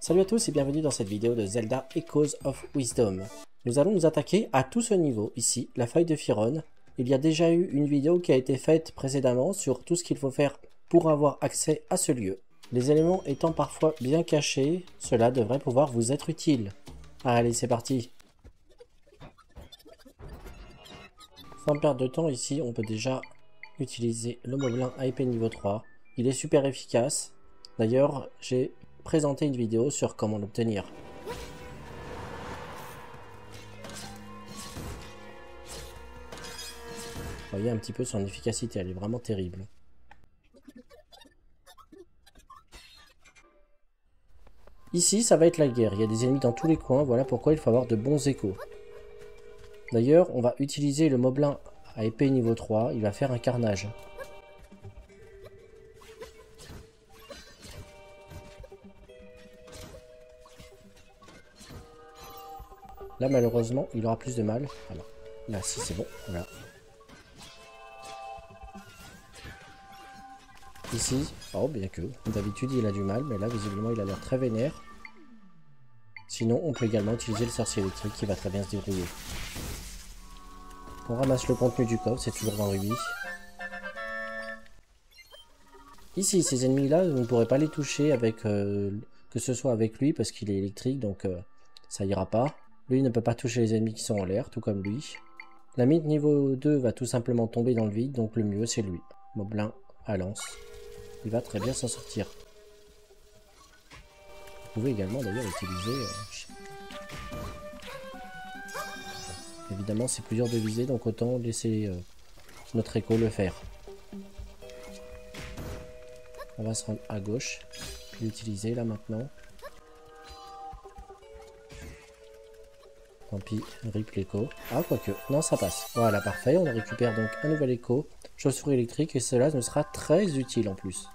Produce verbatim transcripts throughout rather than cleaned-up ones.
Salut à tous et bienvenue dans cette vidéo de Zelda Echoes of Wisdom. Nous allons nous attaquer à tout ce niveau, ici, la Faille de Firone. Il y a déjà eu une vidéo qui a été faite précédemment sur tout ce qu'il faut faire pour avoir accès à ce lieu. Les éléments étant parfois bien cachés, cela devrait pouvoir vous être utile. Allez, c'est parti. Sans perdre de temps, ici, on peut déjà utiliser le Moblin A P niveau trois. Il est super efficace. D'ailleurs, j'ai présenté une vidéo sur comment l'obtenir. Voyez un petit peu son efficacité, elle est vraiment terrible. Ici, ça va être la guerre. Il y a des ennemis dans tous les coins, voilà pourquoi il faut avoir de bons échos. D'ailleurs, on va utiliser le Moblin à épée niveau trois, il va faire un carnage. Là, malheureusement, il aura plus de mal. Voilà. Là, si c'est bon, voilà. Ici, oh, bien que. D'habitude, il a du mal, mais là, visiblement, il a l'air très vénère. Sinon, on peut également utiliser le sorcier électrique qui va très bien se débrouiller. On ramasse le contenu du coffre, c'est toujours vingt rubis. Ici, ces ennemis-là, vous ne pourrez pas les toucher avec euh, que ce soit avec lui, parce qu'il est électrique, donc euh, ça ira pas. Lui ne peut pas toucher les ennemis qui sont en l'air, tout comme lui. La mythe niveau deux va tout simplement tomber dans le vide, donc le mieux c'est lui. Moblin à lance. Il va très bien s'en sortir. Vous pouvez également d'ailleurs utiliser... Euh... Évidemment c'est plus dur de viser, donc autant laisser euh, notre écho le faire. On va se rendre à gauche, puis l'utiliser là maintenant. Tant pis, rip l'écho. Ah, quoique, non, ça passe. Voilà, parfait. On récupère donc un nouvel écho, chauve-souris électrique, et cela nous sera très utile en plus.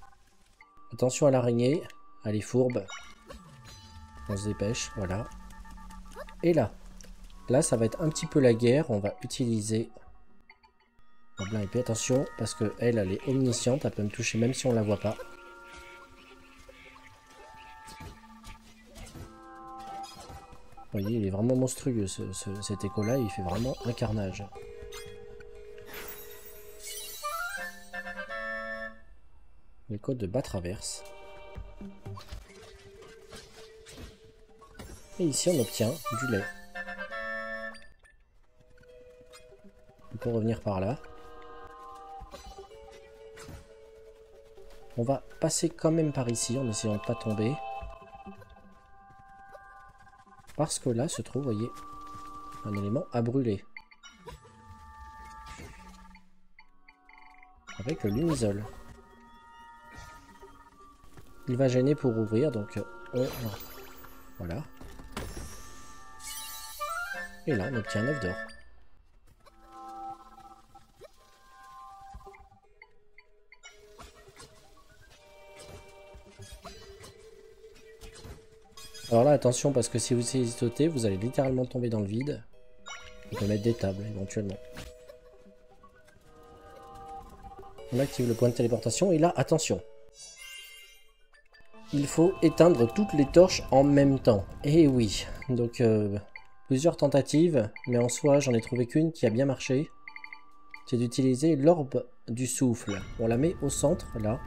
Attention à l'araignée. Allez, fourbe. On se dépêche, voilà. Et là. Là, ça va être un petit peu la guerre. On va utiliser... Moblin épée, attention, parce que elle, elle est omnisciente. Elle peut me toucher même si on la voit pas. Vous voyez, il est vraiment monstrueux ce, ce, cet écho là, il fait vraiment un carnage. L'écho de bas traverse. Et ici on obtient du lait. On peut revenir par là. On va passer quand même par ici en essayant de ne pas tomber. Parce que là se trouve, voyez, un élément à brûler. Avec le lumisol. Il va gêner pour ouvrir, donc on... Voilà. Et là, on obtient un œuf d'or. Alors là, attention, parce que si vous essayez de sauter, vous allez littéralement tomber dans le vide. On peut mettre des tables, éventuellement. On active le point de téléportation, et là, attention. Il faut éteindre toutes les torches en même temps. Et oui, donc euh, plusieurs tentatives, mais en soi, j'en ai trouvé qu'une qui a bien marché. C'est d'utiliser l'orbe du souffle. On la met au centre, là.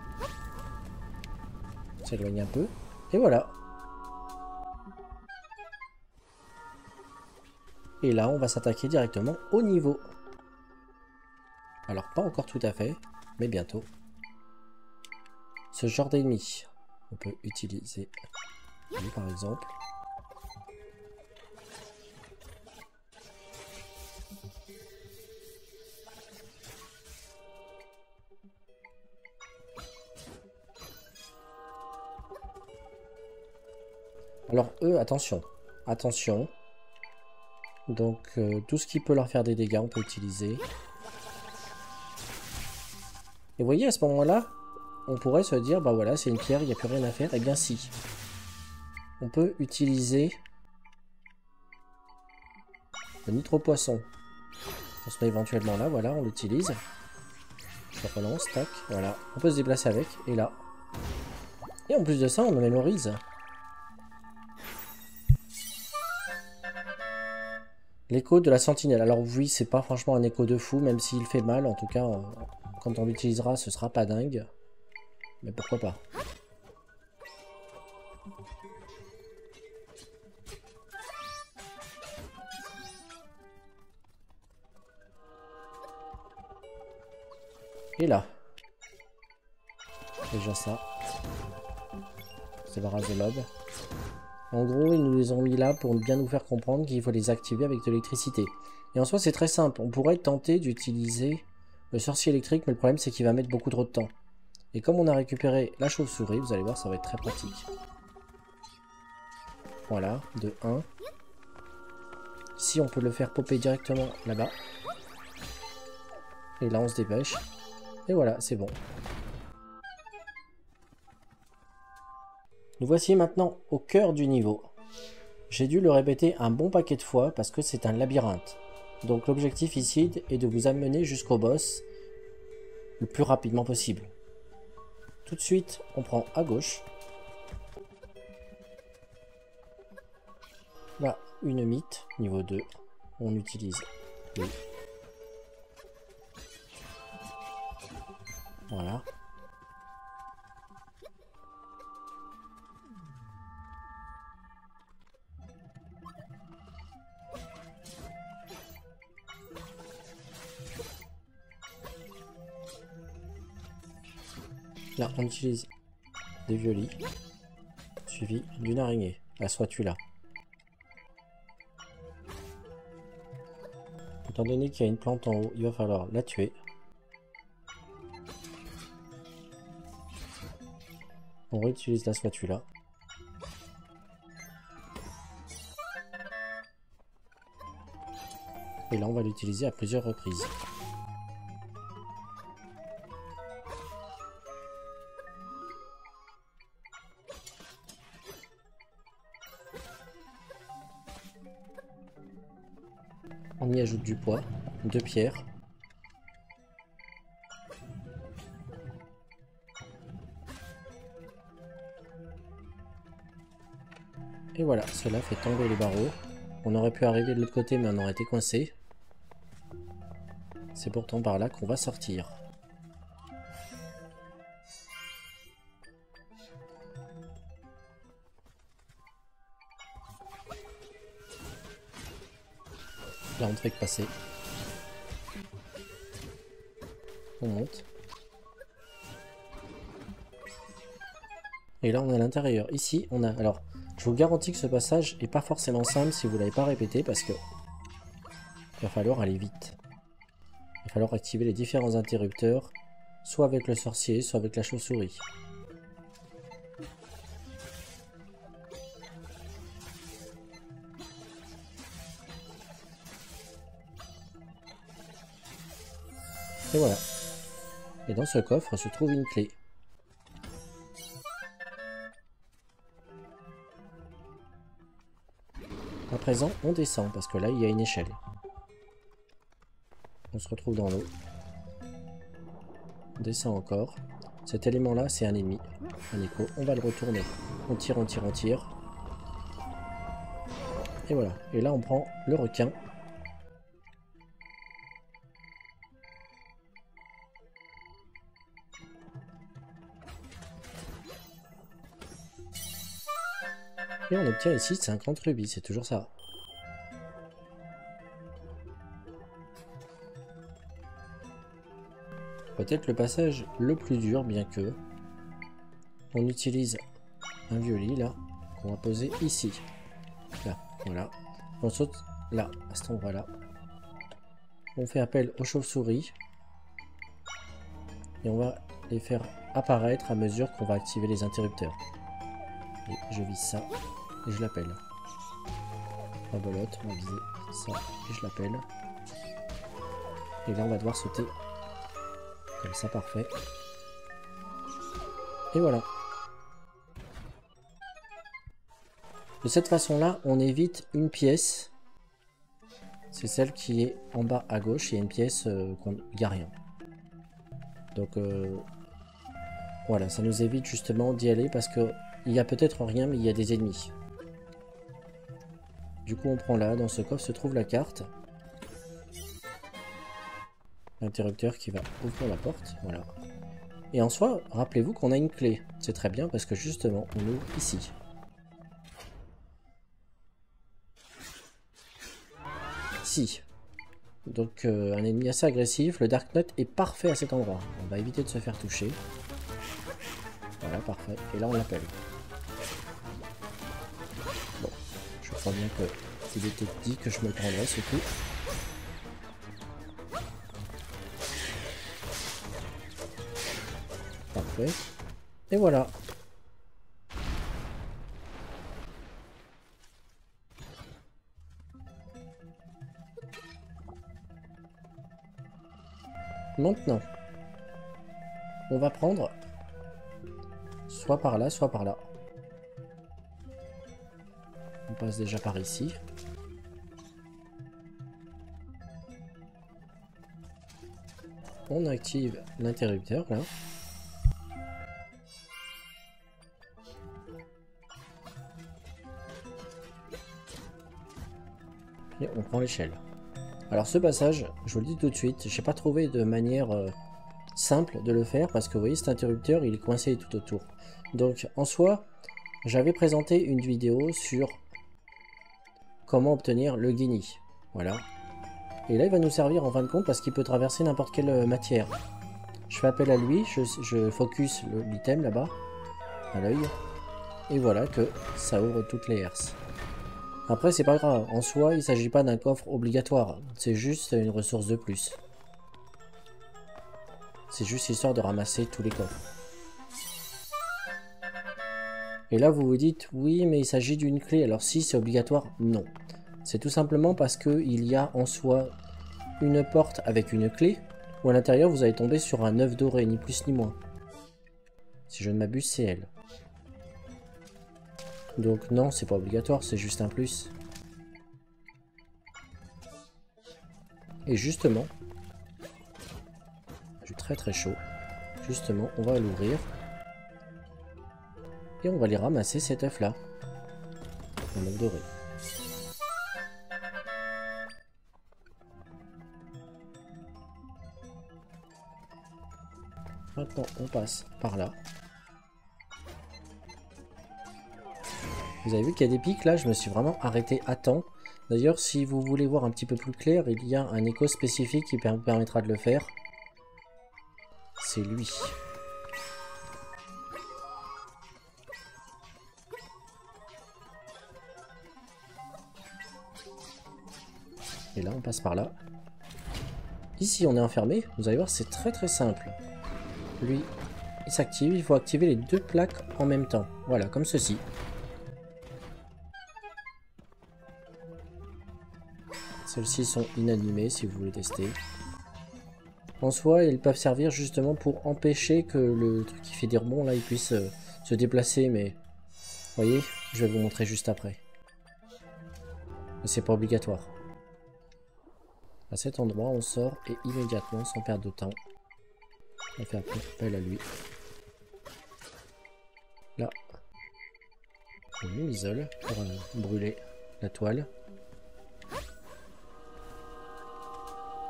On s'éloigne un peu, et voilà. Et là, on va s'attaquer directement au niveau. Alors, pas encore tout à fait, mais bientôt. Ce genre d'ennemi, on peut utiliser lui, par exemple. Alors, eux, attention. Attention. Donc euh, tout ce qui peut leur faire des dégâts, on peut utiliser. Et vous voyez, à ce moment-là, on pourrait se dire, bah voilà, c'est une pierre, il n'y a plus rien à faire. Eh bien si. On peut utiliser le nitro-poisson. On se met éventuellement là, voilà, on l'utilise. Ça relance, tac, voilà. On peut se déplacer avec, et là. Et en plus de ça, on le mémorise. L'écho de la sentinelle. Alors oui, c'est pas franchement un écho de fou, même s'il fait mal. En tout cas, euh, quand on l'utilisera, ce sera pas dingue. Mais pourquoi pas. Et là. Déjà ça. C'est le rase de l'ob. En gros, ils nous les ont mis là pour bien nous faire comprendre qu'il faut les activer avec de l'électricité. Et en soi, c'est très simple. On pourrait tenter d'utiliser le sorcier électrique, mais le problème, c'est qu'il va mettre beaucoup trop de temps. Et comme on a récupéré la chauve-souris, vous allez voir, ça va être très pratique. Voilà, de un. Si on peut le faire popper directement là-bas. Et là, on se dépêche. Et voilà, c'est bon. Nous voici maintenant au cœur du niveau. J'ai dû le répéter un bon paquet de fois parce que c'est un labyrinthe. Donc l'objectif ici est de vous amener jusqu'au boss le plus rapidement possible. Tout de suite, on prend à gauche. Là, une mythe, niveau deux. On utilise les... Voilà. Là, on utilise des violis, suivi d'une araignée. Assois-tu là. Étant donné qu'il y a une plante en haut, il va falloir la tuer. On réutilise la spatula. Et là, on va l'utiliser à plusieurs reprises. On y ajoute du bois, deux pierres. Et voilà, cela fait tomber les barreaux. On aurait pu arriver de l'autre côté, mais on aurait été coincé. C'est pourtant par là qu'on va sortir. Là, on ne fait que passer. On monte. Et là, on est à l'intérieur. Ici, on a... Alors, je vous garantis que ce passage n'est pas forcément simple si vous ne l'avez pas répété, parce que il va falloir aller vite. Il va falloir activer les différents interrupteurs, soit avec le sorcier, soit avec la chauve-souris. Et voilà. Et dans ce coffre se trouve une clé. À présent, on descend parce que là, il y a une échelle. On se retrouve dans l'eau. On descend encore. Cet élément-là, c'est un ennemi. Un écho. On va le retourner. On tire, on tire, on tire. Et voilà. Et là, on prend le requin. Et on obtient ici cinquante rubis, c'est toujours ça. Peut-être le passage le plus dur, bien que... On utilise un violet là, qu'on va poser ici. Là, voilà. On saute là, à cet endroit-là. On fait appel aux chauves-souris. Et on va les faire apparaître à mesure qu'on va activer les interrupteurs. Et je vise ça et je l'appelle. Rebolote, on va viser ça et je l'appelle. Et là on va devoir sauter. Comme ça, parfait. Et voilà. De cette façon là, on évite une pièce. C'est celle qui est en bas à gauche. Il y a une pièce euh, qu'on n'y a rien. Donc euh, voilà, ça nous évite justement d'y aller parce que il n'y a peut-être rien, mais il y a des ennemis. Du coup on prend là, dans ce coffre se trouve la carte. L'interrupteur qui va ouvrir la porte, voilà. Et en soi, rappelez-vous qu'on a une clé. C'est très bien parce que justement, on ouvre ici. Ici. Donc euh, un ennemi assez agressif, le Darknut est parfait à cet endroit. On va éviter de se faire toucher. Voilà, parfait. Et là on l'appelle. Bon, je crois bien que il était dit que je me prendrais ce coup. Et voilà. Maintenant, on va prendre soit par là, soit par là. On passe déjà par ici. On active l'interrupteur là. Et on prend l'échelle. Alors ce passage, je vous le dis tout de suite, j'ai pas trouvé de manière euh, simple de le faire parce que vous voyez cet interrupteur il est coincé tout autour. Donc en soi, j'avais présenté une vidéo sur comment obtenir le Ghini. Voilà. Et là il va nous servir en fin de compte parce qu'il peut traverser n'importe quelle matière. Je fais appel à lui, je, je focus l'item là-bas, à l'œil, et voilà que ça ouvre toutes les herses. Après c'est pas grave, en soi il s'agit pas d'un coffre obligatoire, c'est juste une ressource de plus. C'est juste histoire de ramasser tous les coffres. Et là vous vous dites, oui mais il s'agit d'une clé, alors si c'est obligatoire, non. C'est tout simplement parce qu'il y a en soi une porte avec une clé, où à l'intérieur vous allez tomber sur un œuf doré, ni plus ni moins. Si je ne m'abuse c'est elle. Donc non, c'est pas obligatoire, c'est juste un plus. Et justement, j'ai très très chaud. Justement, on va l'ouvrir. Et on va aller ramasser cet œuf là. Un œuf doré. Maintenant, on passe par là. Vous avez vu qu'il y a des pics là, je me suis vraiment arrêté à temps. D'ailleurs, si vous voulez voir un petit peu plus clair, il y a un écho spécifique qui vous permettra de le faire. C'est lui. Et là, on passe par là. Ici, on est enfermé. Vous allez voir, c'est très très simple. Lui, il s'active. Il faut activer les deux plaques en même temps. Voilà, comme ceci. Celles-ci sont inanimées si vous voulez tester. En soi, elles peuvent servir justement pour empêcher que le truc qui fait des rebonds là, il puisse euh, se déplacer. Mais voyez, je vais vous montrer juste après. Mais c'est pas obligatoire. À cet endroit, on sort et immédiatement, sans perdre de temps, on fait appel à lui. Là, on m'isole pour euh, brûler la toile.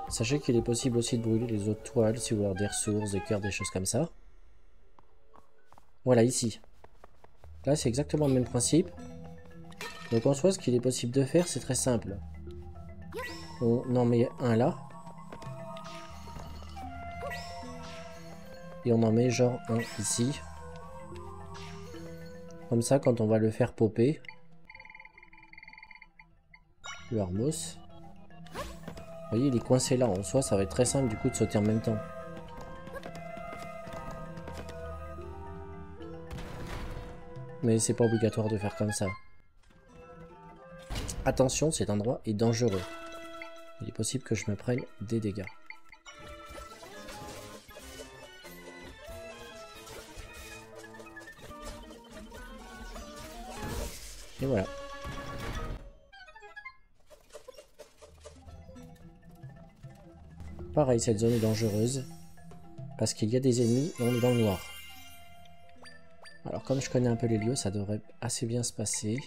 Sachez qu'il est possible aussi de brûler les autres toiles si vous voulez des ressources, des cœurs, des choses comme ça. Voilà, ici. Là, c'est exactement le même principe. Donc en soi, ce qu'il est possible de faire, c'est très simple. On en met un là. Et on en met genre un ici. Comme ça, quand on va le faire popper. Le harmos. Vous voyez, il est coincé là. En soi, ça va être très simple du coup de sauter en même temps. Mais c'est pas obligatoire de faire comme ça. Attention, cet endroit est dangereux. Il est possible que je me prenne des dégâts. Et voilà. Pareil, cette zone est dangereuse parce qu'il y a des ennemis et on est dans le noir. Alors comme je connais un peu les lieux, ça devrait assez bien se passer.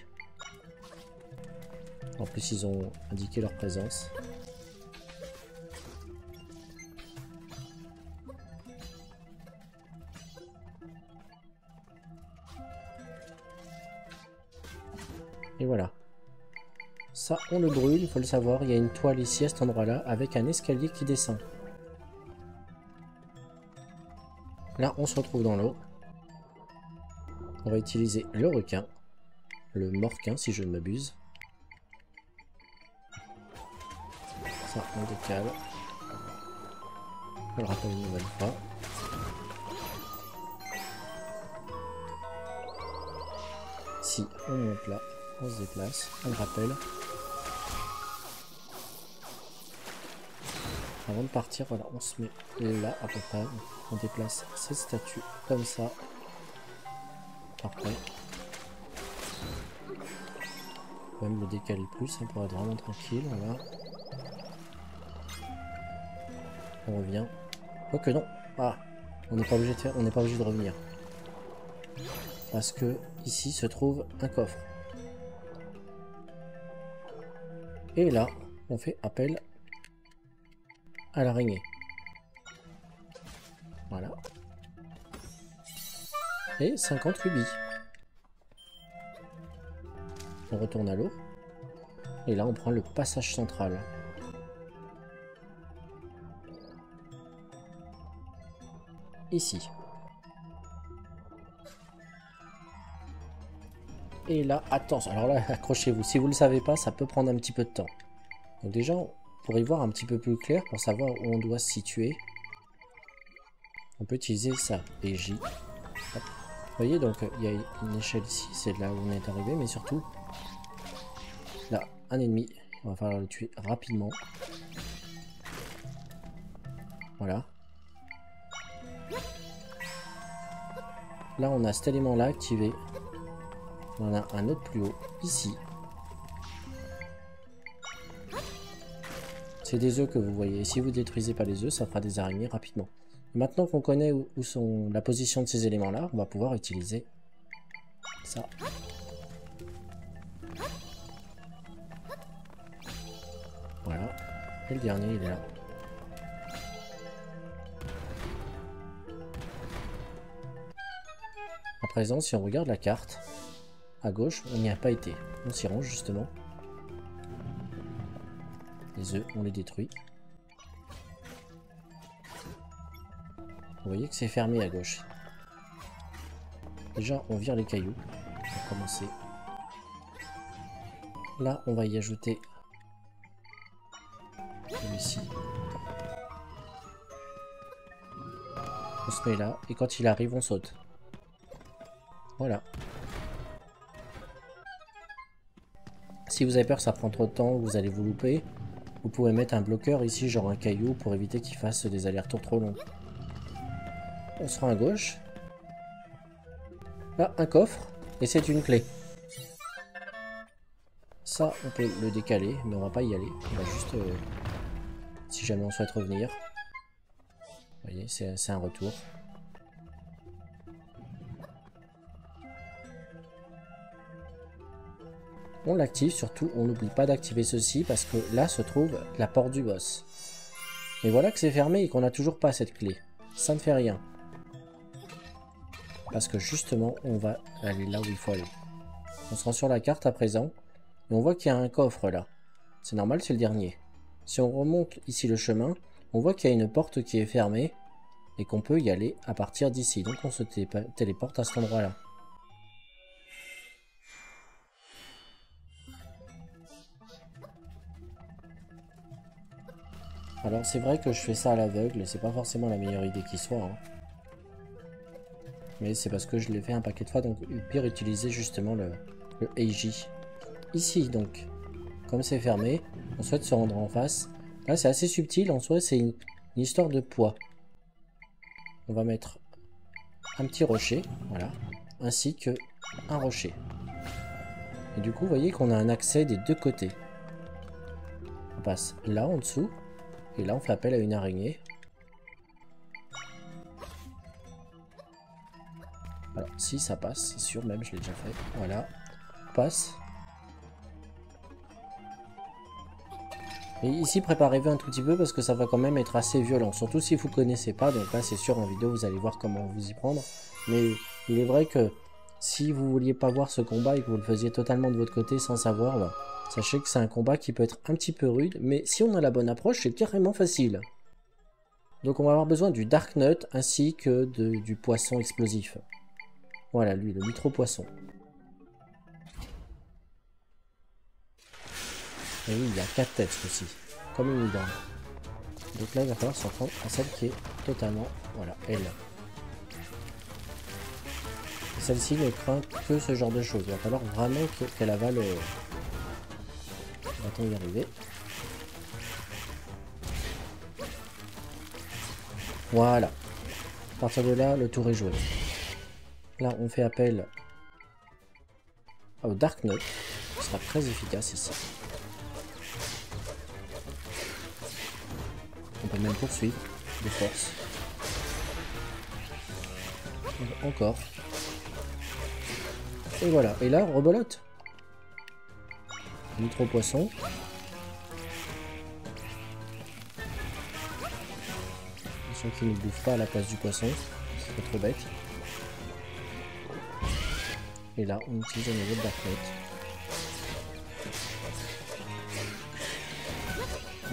En plus, ils ont indiqué leur présence. Et voilà. Ça, on le brûle, il faut le savoir. Il y a une toile ici, à cet endroit-là, avec un escalier qui descend. Là, on se retrouve dans l'eau. On va utiliser le requin. Le morquin, si je ne m'abuse. Ça, on décale. On le rappelle une nouvelle fois. Si, on monte là. On se déplace. On le rappelle. Avant de partir, voilà, on se met là à peu près. On déplace cette statue comme ça. Parfait. On va même le décaler plus hein, pour être vraiment tranquille. Voilà. On revient. Quoique non. Ah, on n'est pas obligé de faire. On n'est pas obligé de revenir. Parce que ici se trouve un coffre. Et là, on fait appel à l'araignée. Voilà. Et cinquante rubis. On retourne à l'eau. Et là, on prend le passage central. Ici. Et là, attention. Alors là, accrochez-vous. Si vous ne le savez pas, ça peut prendre un petit peu de temps. Donc déjà, pour y voir un petit peu plus clair, pour savoir où on doit se situer, on peut utiliser ça. Et J. Hop. Vous voyez, donc il y a une échelle ici. C'est là où on est arrivé, mais surtout, là, un ennemi. On va falloir le tuer rapidement. Voilà. Là, on a cet élément-là activé. On a un autre plus haut, ici. C'est des œufs que vous voyez. Et si vous détruisez pas les œufs, ça fera des araignées rapidement. Maintenant qu'on connaît où sont la position de ces éléments-là, on va pouvoir utiliser ça. Voilà. Et le dernier, il est là. À présent, si on regarde la carte... À gauche, on n'y a pas été. On s'y range justement. Les œufs, on les détruit. Vous voyez que c'est fermé à gauche. Déjà, on vire les cailloux. Pour commencer. Là, on va y ajouter celui-ci. On se met là. Et quand il arrive, on saute. Voilà. Si vous avez peur que ça prend trop de temps, vous allez vous louper, vous pouvez mettre un bloqueur ici, genre un caillou, pour éviter qu'il fasse des allers-retours trop longs. On se rend à gauche. Là, un coffre, et c'est une clé. Ça, on peut le décaler, mais on va pas y aller. On va juste, euh, si jamais on souhaite revenir. Vous voyez, c'est un retour. On l'active, surtout on n'oublie pas d'activer ceci parce que là se trouve la porte du boss. Et voilà que c'est fermé et qu'on n'a toujours pas cette clé. Ça ne fait rien. Parce que justement on va aller là où il faut aller. On se rend sur la carte à présent et on voit qu'il y a un coffre là. C'est normal, c'est le dernier. Si on remonte ici le chemin, on voit qu'il y a une porte qui est fermée et qu'on peut y aller à partir d'ici. Donc on se téléporte à cet endroit là. Alors c'est vrai que je fais ça à l'aveugle, c'est pas forcément la meilleure idée qui soit. Hein. Mais c'est parce que je l'ai fait un paquet de fois, donc pire utiliser justement le, le A J. Ici donc, comme c'est fermé, on souhaite se rendre en face. Là c'est assez subtil, en soi c'est une, une histoire de poids. On va mettre un petit rocher, voilà, ainsi que un rocher. Et du coup vous voyez qu'on a un accès des deux côtés. On passe là en dessous. Et là, on fait appel à une araignée. Alors, si ça passe, c'est sûr, même je l'ai déjà fait. Voilà, on passe. Et ici, préparez-vous un tout petit peu parce que ça va quand même être assez violent. Surtout si vous connaissez pas. Donc là, c'est sûr, en vidéo, vous allez voir comment vous y prendre. Mais il est vrai que si vous vouliez pas voir ce combat et que vous le faisiez totalement de votre côté sans savoir, bah, sachez que c'est un combat qui peut être un petit peu rude. Mais si on a la bonne approche, c'est carrément facile. Donc on va avoir besoin du Darknut ainsi que de, du poisson explosif. Voilà, lui, le micro-poisson. Et oui, il y a quatre têtes aussi, comme une dinde. Donc là, il va falloir s'en prendre à celle qui est totalement, voilà, elle. Celle-ci ne craint que ce genre de choses. Il va falloir vraiment qu'elle avale. Va-t-on y arriver? Voilà. À partir de là, le tour est joué. Là, on fait appel au Darknut, qui sera très efficace ici. On peut même poursuivre de force. Encore. Et voilà. Et là, on rebolote. Micro poisson. Attention qu'il ne bouffe pas à la place du poisson. C'est trop bête. Et là, on utilise un nouveau Darknut.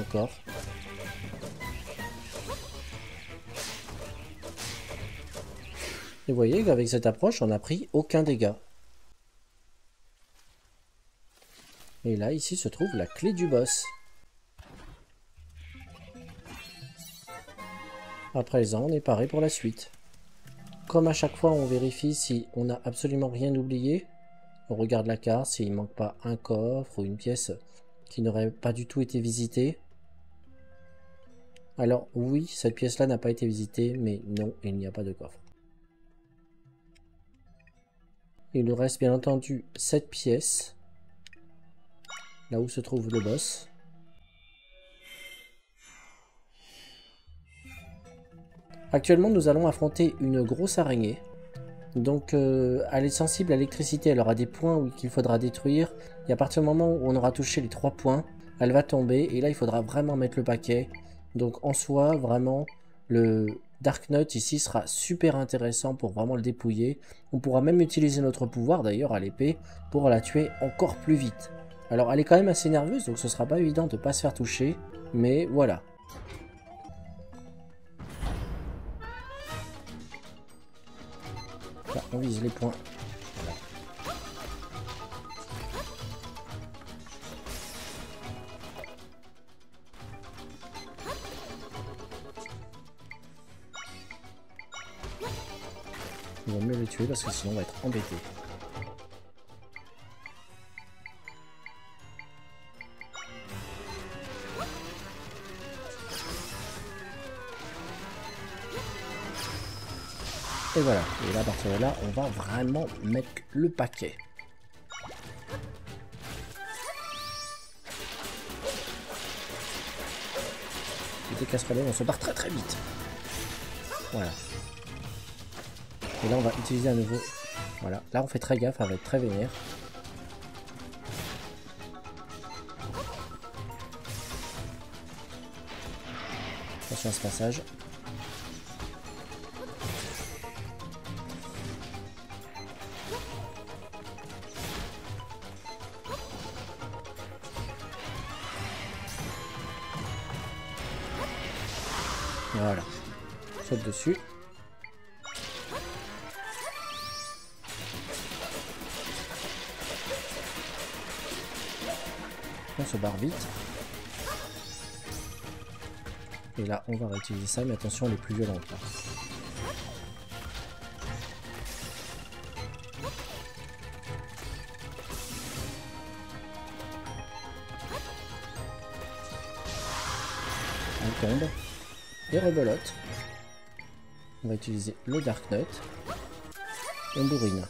Encore. Et vous voyez qu'avec cette approche, on n'a pris aucun dégât. Et là, ici se trouve la clé du boss. À présent, on est paré pour la suite. Comme à chaque fois, on vérifie si on n'a absolument rien oublié. On regarde la carte, s'il ne manque pas un coffre ou une pièce qui n'aurait pas du tout été visitée. Alors oui, cette pièce-là n'a pas été visitée, mais non, il n'y a pas de coffre. Il nous reste bien entendu sept pièces, là où se trouve le boss. Actuellement, nous allons affronter une grosse araignée. Donc, euh, elle est sensible à l'électricité, elle aura des points qu'il faudra détruire. Et à partir du moment où on aura touché les trois points, elle va tomber. Et là, il faudra vraiment mettre le paquet. Donc, en soi, vraiment, le Darknut ici sera super intéressant pour vraiment le dépouiller. On pourra même utiliser notre pouvoir d'ailleurs à l'épée pour la tuer encore plus vite. Alors elle est quand même assez nerveuse, donc ce sera pas évident de pas se faire toucher, mais voilà. Là, on vise les points. Il vaut mieux le tuer parce que sinon on va être embêté. Et voilà. Et là, à partir de là, on va vraiment mettre le paquet. Et dès qu'elle se relève, on se barre très très vite. Voilà. Et là on va utiliser à nouveau. Voilà, là on fait très gaffe, elle va être très vénère. Attention à ce passage. Voilà. On saute dessus. On se barre vite. Et là, on va réutiliser ça, mais attention, elle est plus violente. Là. On tombe. Et rebelote. On va utiliser le Darknut. On bourrine.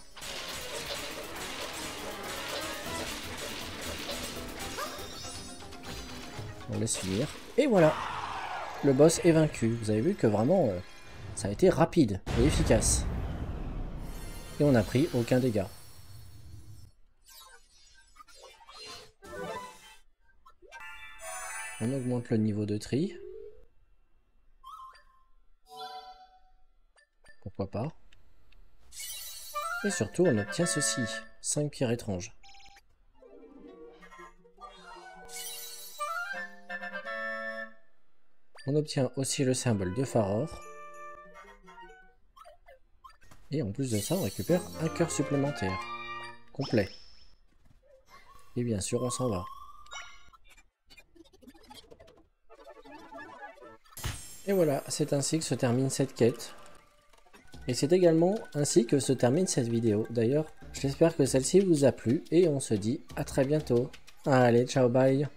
On laisse finir. Et voilà. Le boss est vaincu. Vous avez vu que vraiment, euh, ça a été rapide et efficace. Et on n'a pris aucun dégât. On augmente le niveau de tri. Pourquoi pas. Et surtout, on obtient ceci. cinq pierres étranges. On obtient aussi le symbole de Faror. Et en plus de ça, on récupère un cœur supplémentaire. Complet. Et bien sûr, on s'en va. Et voilà, c'est ainsi que se termine cette quête. Et c'est également ainsi que se termine cette vidéo. D'ailleurs, j'espère que celle-ci vous a plu et on se dit à très bientôt. Allez, ciao, bye!